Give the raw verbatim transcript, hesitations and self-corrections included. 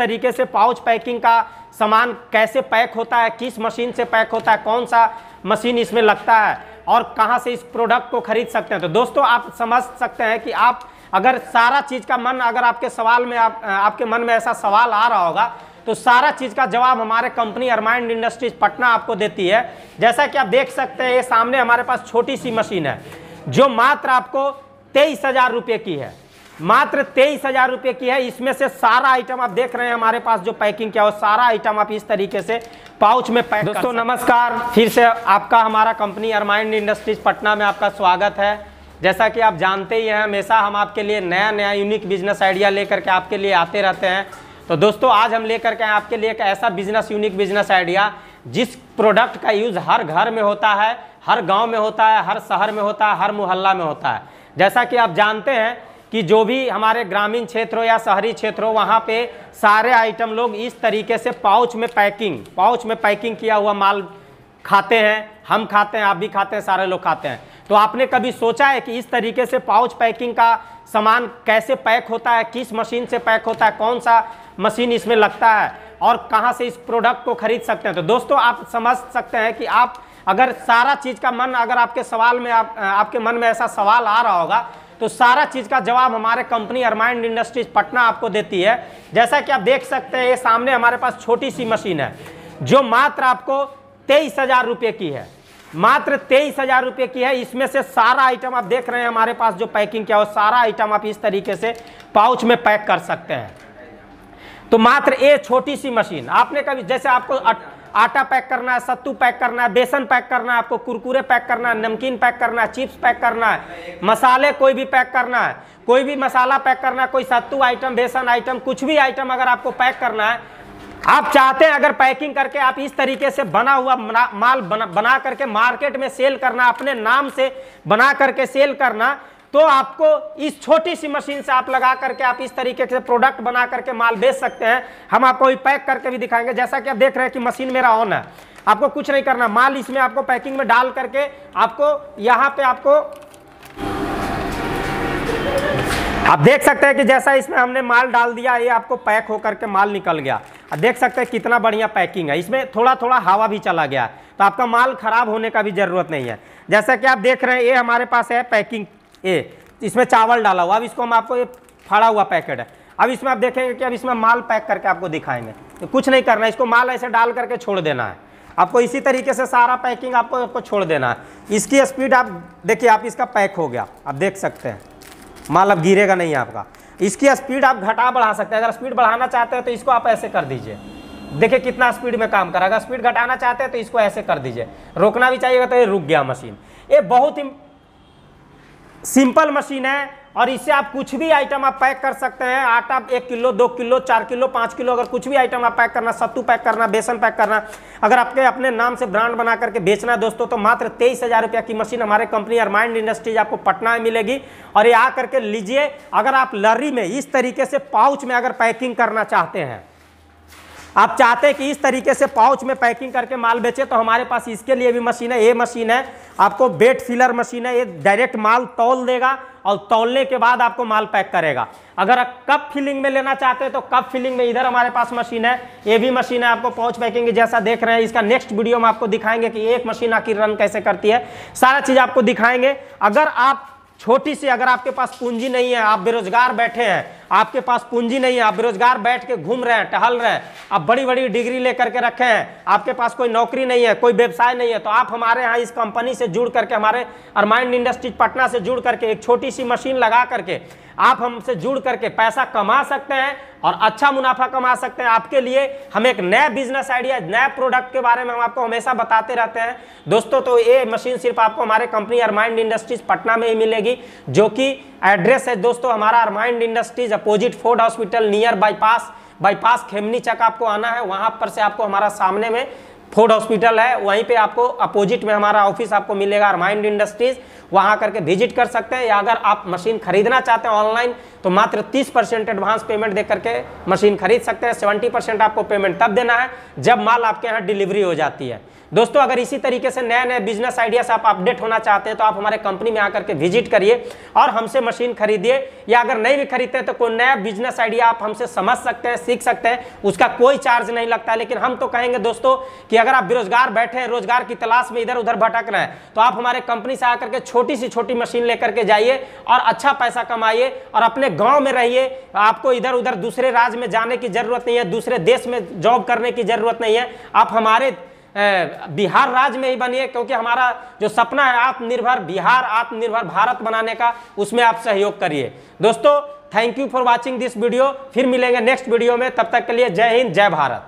तरीके से pouch packing का सामान कैसे पैक होता है, किस मशीन से पैक होता है, कौन सा मशीन इसमें लगता है और कहां से इस प्रोडक्ट को खरीद सकते हैं। तो दोस्तों आप समझ सकते हैं कि आप अगर सारा चीज़ का मन अगर आपके सवाल में आप, आपके मन में ऐसा सवाल आ रहा होगा तो सारा चीज़ का जवाब हमारे कंपनी आर्माइंड इंडस्ट्रीज पटना आपको देती है। जैसा कि आप देख सकते हैं ये सामने हमारे पास छोटी सी मशीन है जो मात्र आपको तेईस हज़ार रुपये की है, मात्र तेईस हज़ार रुपये की है। इसमें से सारा आइटम आप देख रहे हैं हमारे पास जो पैकिंग किया हो सारा आइटम आप इस तरीके से पाउच में पैक। दोस्तों नमस्कार, फिर से आपका हमारा कंपनी आर्माइंड इंडस्ट्रीज पटना में आपका स्वागत है। जैसा कि आप जानते ही हैं हमेशा हम आपके लिए नया नया यूनिक बिजनेस आइडिया लेकर के आपके लिए आते रहते हैं। तो दोस्तों आज हम लेकर के आए आपके लिए एक ऐसा बिजनेस यूनिक बिजनेस आइडिया जिस प्रोडक्ट का यूज़ हर घर में होता है, हर गांव में होता है, हर शहर में होता है, हर मोहल्ला में होता है। जैसा कि आप जानते हैं कि जो भी हमारे ग्रामीण क्षेत्रों या शहरी क्षेत्रों वहाँ पे सारे आइटम लोग इस तरीके से पाउच में पैकिंग पाउच में पैकिंग किया हुआ माल खाते हैं, हम खाते हैं, आप भी खाते हैं, सारे लोग खाते हैं। तो आपने कभी सोचा है कि इस तरीके से पाउच पैकिंग का सामान कैसे पैक होता है, किस मशीन से पैक होता है, कौन सा मशीन इसमें लगता है और कहां से इस प्रोडक्ट को खरीद सकते हैं। तो दोस्तों आप समझ सकते हैं कि आप अगर सारा चीज़ का मन अगर आपके सवाल में आप, आपके मन में ऐसा सवाल आ रहा होगा तो सारा चीज़ का जवाब हमारे कंपनी आर्माइंड इंडस्ट्रीज पटना आपको देती है। जैसा कि आप देख सकते हैं ये सामने हमारे पास छोटी सी मशीन है जो मात्र आपको तेईस हज़ार रुपये की है, मात्र तेईस हज़ार रुपये की है। इसमें से सारा आइटम आप देख रहे हैं हमारे पास जो पैकिंग किया हो सारा आइटम आप इस तरीके से पाउच में पैक कर सकते हैं। तो मात्र ये छोटी सी मशीन आपने कभी जैसे आपको आटा पैक करना है, सत्तू पैक करना है, बेसन पैक करना है, आपको कुरकुरे पैक करना है, नमकीन पैक करना है, चिप्स पैक करना है, मसाले कोई भी पैक करना है, कोई भी मसाला पैक करना है, कोई सत्तू आइटम, बेसन आइटम, कुछ भी आइटम अगर आपको पैक करना है, आप चाहते हैं अगर पैकिंग करके आप इस तरीके से बना हुआ माल बना, बना करके मार्केट में सेल करना, अपने नाम से बना करके सेल करना, तो आपको इस छोटी सी मशीन से आप लगा करके आप इस तरीके से प्रोडक्ट बना करके माल बेच सकते हैं। हम आपको भी पैक करके भी दिखाएंगे। जैसा कि आप देख रहे हैं कि मशीन मेरा ऑन है, आपको कुछ नहीं करना, माल इसमें आपको पैकिंग में डाल करके आपको यहाँ पे आपको आप देख सकते हैं कि जैसा इसमें हमने माल डाल दिया ये आपको पैक होकर के माल निकल गया। आप देख सकते हैं कितना बढ़िया पैकिंग है, इसमें थोड़ा थोड़ा हवा भी चला गया तो आपका माल खराब होने का भी ज़रूरत नहीं है। जैसा कि आप देख रहे हैं ये हमारे पास है पैकिंग, ये इसमें चावल डाला हुआ, अब इसको हम आपको ये फाड़ा हुआ पैकेट है। अब इसमें आप देखेंगे कि अब इसमें माल पैक करके आपको दिखाएंगे। तो कुछ नहीं करना, इसको माल ऐसे डाल करके छोड़ देना है, आपको इसी तरीके से सारा पैकिंग आपको आपको छोड़ देना है। इसकी स्पीड आप देखिए, आप इसका पैक हो गया, आप देख सकते हैं माल अब गिरेगा नहीं आपका। इसकी स्पीड आप घटा बढ़ा सकते हैं, अगर स्पीड बढ़ाना चाहते हैं तो इसको आप ऐसे कर दीजिए, देखिए कितना स्पीड में काम करेगा। अगर स्पीड घटाना चाहते हैं तो इसको ऐसे कर दीजिए, रोकना भी चाहिएगा तो ये रुक गया मशीन। ये बहुत ही सिंपल मशीन है और इससे आप कुछ भी आइटम आप पैक कर सकते हैं। आटा एक किलो, दो किलो, चार किलो, पाँच किलो, अगर कुछ भी आइटम आप पैक करना, सत्तू पैक करना, बेसन पैक करना, अगर आपके अपने नाम से ब्रांड बना करके बेचना है दोस्तों, तो मात्र तेईस हज़ार रुपया की मशीन हमारे कंपनी आर्माइंड इंडस्ट्रीज आपको पटना में मिलेगी। और ये आ करके लीजिए, अगर आप लर्री में इस तरीके से पाउच में अगर पैकिंग करना चाहते हैं, आप चाहते हैं कि इस तरीके से पाउच में पैकिंग करके माल बेचे, तो हमारे पास इसके लिए भी मशीन है। ये मशीन है आपको बेट फिलर मशीन है, ये डायरेक्ट माल तौल देगा और तौलने के बाद आपको माल पैक करेगा। अगर आप कप फिलिंग में लेना चाहते हैं तो कप फिलिंग में इधर हमारे पास मशीन है, ये भी मशीन है आपको पाउच पैकिंग की। जैसा देख रहे हैं इसका नेक्स्ट वीडियो में आपको दिखाएंगे कि एक मशीन आखिर रन कैसे करती है, सारा चीज़ आपको दिखाएंगे। अगर आप छोटी सी अगर आपके पास पूंजी नहीं है, आप बेरोजगार बैठे हैं, आपके पास पूंजी नहीं है, आप बेरोजगार बैठ के घूम रहे हैं, टहल रहे हैं, आप बड़ी बड़ी डिग्री लेकर के रखे हैं, आपके पास कोई नौकरी नहीं है, कोई व्यवसाय नहीं है, तो आप हमारे यहाँ इस कंपनी से जुड़ करके हमारे आर्माइंड इंडस्ट्रीज पटना से जुड़ करके एक छोटी सी मशीन लगा करके आप हमसे जुड़ करके पैसा कमा सकते हैं और अच्छा मुनाफा कमा सकते हैं। आपके लिए हम एक नया बिजनेस आइडिया, नया प्रोडक्ट के बारे में हम आपको हमेशा बताते रहते हैं दोस्तों। तो ये मशीन सिर्फ आपको हमारे कंपनी आर्माइंड इंडस्ट्रीज पटना में ही मिलेगी, जो कि एड्रेस है दोस्तों हमारा आर्माइंड industries opposite Ford hospital, near bypass, bypass Khemni Chak आपको आना है। वहाँ पर से आपको हमारा सामने में फोर्ड हॉस्पिटल है, वहीं पे आपको अपोजिट में हमारा ऑफिस आपको मिलेगा आर्माइंड इंडस्ट्रीज, वहाँ करके विजिट कर सकते हैं। या अगर आप मशीन खरीदना चाहते हैं ऑनलाइन तो मात्र तीस परसेंट एडवांस पेमेंट दे करके मशीन खरीद सकते हैं। सत्तर परसेंट आपको पेमेंट तब देना है जब माल आपके यहाँ डिलीवरी हो जाती है। दोस्तों अगर इसी तरीके से नए नए बिजनेस आइडिया से आप अपडेट होना चाहते हैं तो आप हमारे कंपनी में आकर के विजिट करिए और हमसे मशीन खरीदिए, या अगर नहीं भी खरीदते हैं तो कोई नया बिजनेस आइडिया आप हमसे समझ सकते हैं, सीख सकते हैं, उसका कोई चार्ज नहीं लगता है। लेकिन हम तो कहेंगे दोस्तों कि अगर आप बेरोजगार बैठे हैं, रोजगार की तलाश में इधर उधर भटक रहे हैं, तो आप हमारे कंपनी से आकर के छोटी सी छोटी मशीन लेकर के जाइए और अच्छा पैसा कमाइए और अपने गाँव में रहिए। आपको इधर उधर दूसरे राज्य में जाने की जरूरत नहीं है, दूसरे देश में जॉब करने की जरूरत नहीं है। आप हमारे बिहार राज्य में ही बनिए, क्योंकि हमारा जो सपना है आत्मनिर्भर बिहार, आत्मनिर्भर भारत बनाने का, उसमें आप सहयोग करिए। दोस्तों thank you for watching this video. फिर मिलेंगे नेक्स्ट वीडियो में, तब तक के लिए जय हिंद, जय भारत।